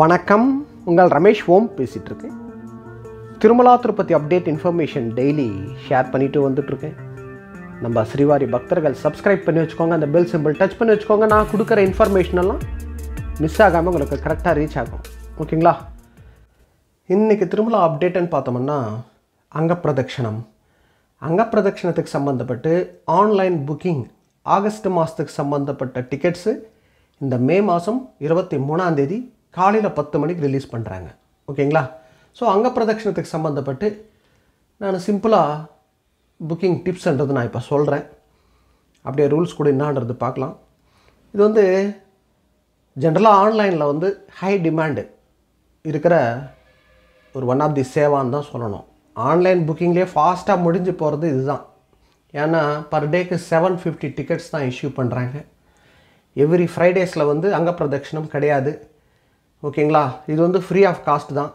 வணக்கம், உங்கள் ரமேஷ் ஹோம் பேசிகிட்ருக்கு. Tirumala Tirupati update information daily share பண்ணிட்டு வந்துட்டுருக்கேன். நம்ம ஸ்ரீவாரி பக்தர்கள் சப்ஸ்கிரைப் பண்ணி வச்சுக்கோங்க, அந்த பெல் சிம்பிள் டச் பண்ணி வச்சுக்கோங்க. நான் கொடுக்குற இன்ஃபர்மேஷனெல்லாம் மிஸ் ஆகாமல் உங்களுக்கு கரெக்டாக ரீச் ஆகும், ஓகேங்களா? இன்றைக்கி திருமலா அப்டேட்டுன்னு பார்த்தோம்னா அங்கப்பிரதட்சணத்துக்கு சம்மந்தப்பட்டு ஆன்லைன் புக்கிங் ஆகஸ்ட் மாதத்துக்கு சம்மந்தப்பட்ட டிக்கெட்ஸு இந்த மே மாதம் 23ஆம் தேதி காலையில் 10 மணிக்கு ரிலீஸ் பண்ணுறாங்க, ஓகேங்களா? ஸோ அங்கப்பிரதட்சணத்துக்கு சம்மந்தப்பட்டு நான் சிம்பிளாக புக்கிங் டிப்ஸ்ன்றது நான் இப்போ சொல்கிறேன். அப்படியே ரூல்ஸ் கூட என்னான்றது பார்க்கலாம். இது வந்து ஜென்ரலாக ஆன்லைனில் வந்து ஹை டிமாண்டு இருக்கிற ஒரு ஒன் ஆஃப் தி சேவான்னு தான் சொல்லணும். ஆன்லைன் புக்கிங்லேயே ஃபாஸ்ட்டாக முடிஞ்சு போகிறது இதுதான். ஏன்னா பர் டேக்கு 750 டிக்கெட்ஸ் தான் இஷ்யூ பண்ணுறாங்க. எவ்ரி ஃப்ரைடேஸில் வந்து அங்கப்பிரதட்சணம் கிடையாது, ஓகேங்களா? இது வந்து ஃப்ரீ ஆஃப் காஸ்ட் தான்.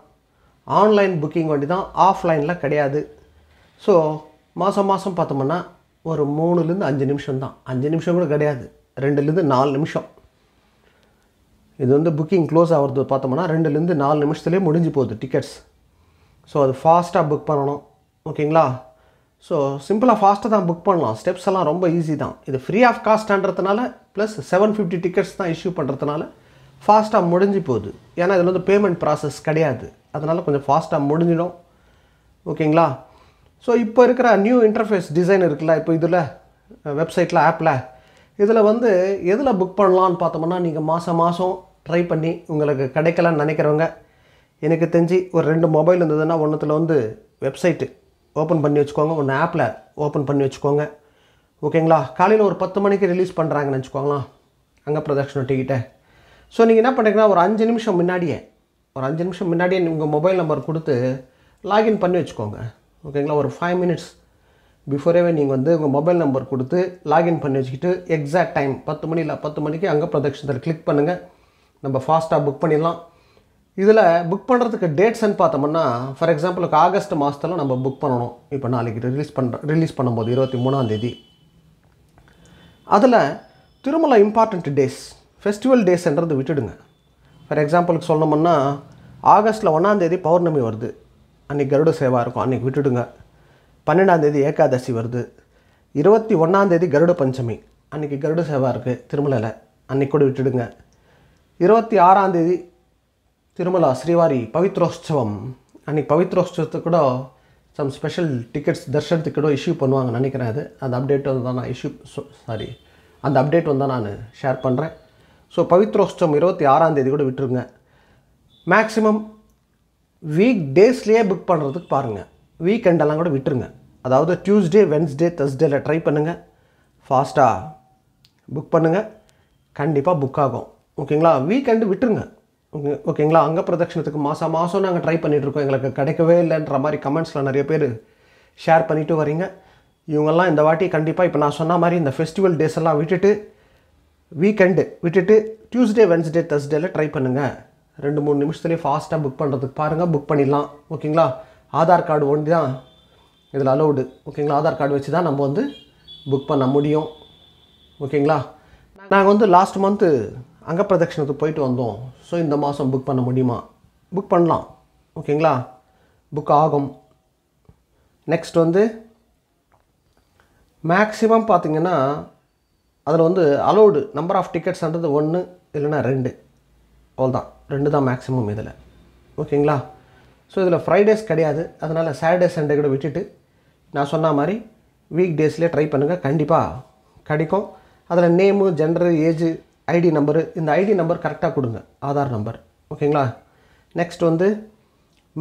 ஆன்லைன் புக்கிங் வண்டி தான், ஆஃப்லைனில் கிடையாது. ஸோ மாதம் மாதம் பார்த்தோம்னா ஒரு 3-5 நிமிஷம் தான், 5 நிமிஷம் கூட கிடையாது, 2-4 நிமிஷம். இது வந்து புக்கிங் க்ளோஸ் ஆகிறது பார்த்தோம்னா 2-4 நிமிஷத்துலேயே முடிஞ்சு போகுது டிக்கெட்ஸ். ஸோ அது ஃபாஸ்ட்டாக புக் பண்ணணும், ஓகேங்களா? ஸோ சிம்பிளாக ஃபாஸ்ட்டாக தான் புக் பண்ணலாம், ஸ்டெப்ஸ் எல்லாம் ரொம்ப ஈஸி தான். இது ஃப்ரீ ஆஃப் காஸ்ட்ன்றதுனால ப்ளஸ் 750 டிக்கெட்ஸ் தான் இஷ்யூ பண்ணுறதுனால ஃபாஸ்ட்டாக முடிஞ்சு போகுது. ஏன்னா இதில் வந்து பேமெண்ட் ப்ராசஸ் கிடையாது, அதனால் கொஞ்சம் ஃபாஸ்ட்டாக முடிஞ்சிடும், ஓகேங்களா? ஸோ இப்போ இருக்கிற நியூ இன்டர்ஃபேஸ் டிசைன் இருக்குல்ல, இப்போ இதில் வெப்சைட்டில் ஆப்பில் இதில் வந்து எதில் புக் பண்ணலான்னு பார்த்தோம்னா நீங்கள் மாதம் மாதம் ட்ரை பண்ணி உங்களுக்கு கிடைக்கலான்னு நினைக்கிறவங்க, எனக்கு தெரிஞ்சு ஒரு 2 மொபைல் இருந்ததுன்னா ஒன்றுத்தில் வந்து வெப்சைட்டு ஓப்பன் பண்ணி வச்சுக்கோங்க, ஒன்று ஆப்பில் ஓப்பன் பண்ணி வச்சுக்கோங்க, ஓகேங்களா? காலையில் ஒரு 10 மணிக்கு ரிலீஸ் பண்ணுறாங்கன்னு வச்சுக்கோங்களேன் அங்கப்பிரதட்சணம் டிக்கெட்டை. ஸோ நீங்கள் என்ன பண்ணுறீங்கன்னா ஒரு 5 நிமிஷம் முன்னாடியே உங்கள் மொபைல் நம்பர் கொடுத்து லாகின் பண்ணி வச்சுக்கோங்க, ஓகேங்களா? ஒரு 5 மினிட்ஸ் பிஃபோரேவே நீங்கள் வந்து உங்கள் மொபைல் நம்பர் கொடுத்து லாகின் பண்ணி வச்சுக்கிட்டு எக்ஸாக்ட் டைம் 10 மணிக்கு அங்கப்பிரதட்சணத்தில் கிளிக் பண்ணுங்கள். நம்ம ஃபாஸ்ட்டாக புக் பண்ணிடலாம். இதில் புக் பண்ணுறதுக்கு டேட்ஸ்ன்னு பார்த்தோம்னா ஃபார் எக்ஸாம்பிளுக்கு ஆகஸ்ட் மாதத்தில் நம்ம புக் பண்ணணும். இப்போ நாளைக்கு ரிலீஸ் பண்ணும்போது 23ஆம் தேதி அதில் திருமலா இம்பார்ட்டண்ட் டேஸ், ஃபெஸ்டிவல் டேஸ்ன்றது விட்டுடுங்க. ஃபார் எக்ஸாம்பிளுக்கு சொன்னோம்னா ஆகஸ்ட்டில் 1ஆம் தேதி பௌர்ணமி வருது, அன்றைக்கி கருட சேவா இருக்கும், அன்றைக்கி விட்டுடுங்க. 12ஆம் தேதி ஏகாதசி வருது, 21ஆம் தேதி கருட பஞ்சமி, அன்றைக்கி கருட சேவா இருக்குது திருமலையில், அன்றைக்கி கூட விட்டுடுங்க. 26ஆம் தேதி திருமலா ஸ்ரீவாரி பவித்ரோத்சவம், அன்றைக்கி பவித்ரோத்சவத்துக்கு கூட சம் ஸ்பெஷல் டிக்கெட்ஸ் தர்ஷனத்துக்கு கூட இஷ்யூ பண்ணுவாங்கன்னு நினைக்கிறேன். அந்த அப்டேட் வந்து தான் நான் அந்த அப்டேட் வந்து நான் ஷேர் பண்ணுறேன். ஸோ பவித்ரோஷ்டம் 26ஆம் தேதி கூட விட்டுருங்க. மேக்ஸிமம் வீக் டேஸ்லேயே புக் பண்ணுறதுக்கு பாருங்கள், வீக்கெண்டெல்லாம் கூட விட்டுருங்க. அதாவது டியூஸ்டே, வென்ஸ்டே, தேர்ஸ்டேயில் ட்ரை பண்ணுங்கள், ஃபாஸ்ட்டாக புக் பண்ணுங்கள், கண்டிப்பாக புக் ஆகும், ஓகேங்களா? வீக்கெண்டு விட்டுருங்க, ஓகேங்களா? அங்கப்பிரதட்சணத்துக்கு மாதம் மாதம் நாங்கள் ட்ரை பண்ணிகிட்ருக்கோம், எங்களுக்கு கிடைக்கவே இல்லைன்ற மாதிரி கமெண்ட்ஸில் நிறைய பேர் ஷேர் பண்ணிவிட்டு வரீங்க. இவங்கெல்லாம் இந்த வாட்டி கண்டிப்பாக இப்போ நான் சொன்ன மாதிரி இந்த ஃபெஸ்டிவல் டேஸ் எல்லாம் விட்டுட்டு வீக்கெண்டு விட்டுட்டு டியூஸ்டே, வென்ஸ்டே, தேர்ஸ்டேயில் ட்ரை பண்ணுங்கள். 2-3 நிமிஷத்துலேயே ஃபாஸ்ட்டாக புக் பண்ணுறதுக்கு பாருங்கள், புக் பண்ணிடலாம், ஓகேங்களா? ஆதார் கார்டு ஒன்று தான் இதில் அலோடு, ஓகேங்களா? ஆதார் கார்டு வச்சு தான் நம்ம வந்து புக் பண்ண முடியும், ஓகேங்களா? நாங்கள் வந்து லாஸ்ட் மந்த்து அங்கப்பிரதட்சணத்துக்கு போயிட்டு வந்தோம். ஸோ இந்த மாதம் புக் பண்ண முடியுமா? புக் பண்ணலாம், ஓகேங்களா? புக் ஆகும். நெக்ஸ்ட் வந்து மேக்ஸிமம் பார்த்திங்கன்னா அதில் வந்து அலோடு நம்பர் ஆஃப் டிக்கெட்ஸ்ன்றது 1 இல்லைன்னா 2, அவ்வளோதான், 2 தான் மேக்ஸிமம் இதில், ஓகேங்களா? ஸோ இதில் ஃப்ரைடேஸ் கிடையாது, அதனால் சாட்டர்டே சண்டே கூட விட்டுட்டு நான் சொன்ன மாதிரி வீக் டேஸ்லேயே ட்ரை பண்ணுங்கள், கண்டிப்பாக கிடைக்கும். அதில் name, gender, age, ID number, இந்த ஐடி நம்பர் கரெக்டாக கொடுங்க, ஆதார் நம்பர், ஓகேங்களா? நெக்ஸ்ட் வந்து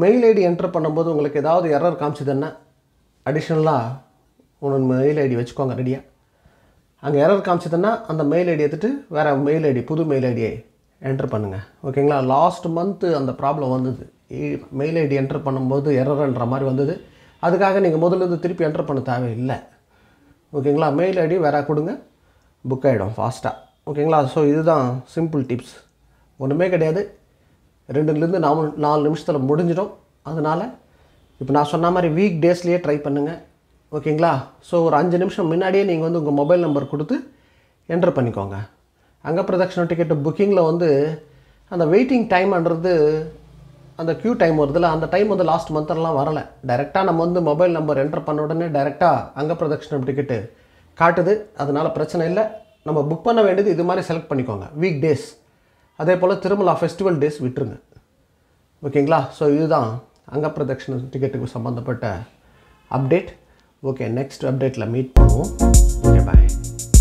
மெயில் ஐடி என்ட்ரு பண்ணும்போது உங்களுக்கு ஏதாவது எரர் காமிச்சுதுன்னா அடிஷ்னலாக உன்னோட மெயில் ஐடி வச்சுக்கோங்க ரெடியாக. அங்கே எரர் காமிச்சதுன்னா அந்த மெயில் ஐடி எடுத்துகிட்டு வேறு மெயில் ஐடி, புது மெயில் ஐடியை என்ட்ரு பண்ணுங்கள், ஓகேங்களா? லாஸ்ட் மந்த்து அந்த ப்ராப்ளம் வந்தது, மெயில் ஐடி என்ட்ரு பண்ணும்போது எரர்ன்ற மாதிரி வந்தது. அதுக்காக நீங்கள் முதல்லேருந்து திருப்பி என்ட்ரு பண்ண தேவையில்லை, ஓகேங்களா? மெயில் ஐடி வேறு கொடுங்க, புக் ஆகிடும் ஃபாஸ்ட்டாக, ஓகேங்களா? ஸோ இதுதான் சிம்பிள் டிப்ஸ், ஒன்றுமே கிடையாது, 2-4 நிமிஷத்தில் முடிஞ்சிடும். அதனால் இப்போ நான் சொன்ன மாதிரி வீக் டேஸ்லேயே ட்ரை பண்ணுங்கள், ஓகேங்களா? ஸோ ஒரு 5 நிமிஷம் முன்னாடியே நீங்கள் வந்து உங்கள் மொபைல் நம்பர் கொடுத்து என்ட்ரு பண்ணிக்கோங்க. அங்கப்பிரதட்சணம் டிக்கெட்டு புக்கிங்கில் வந்து And the waiting time under the and the queue time or the time of the last month varala. Directa naman the mobile number enter panodane directa anga production ticket. Cartade, Adanala Prachanella, number book pana vended the Mari select paniconga. Weekdays. Adapola Tirumala festival days vitrunga. Okay, so you the anga production ticket to Sambandapata update. Okay, next update la meet. Okay, bye.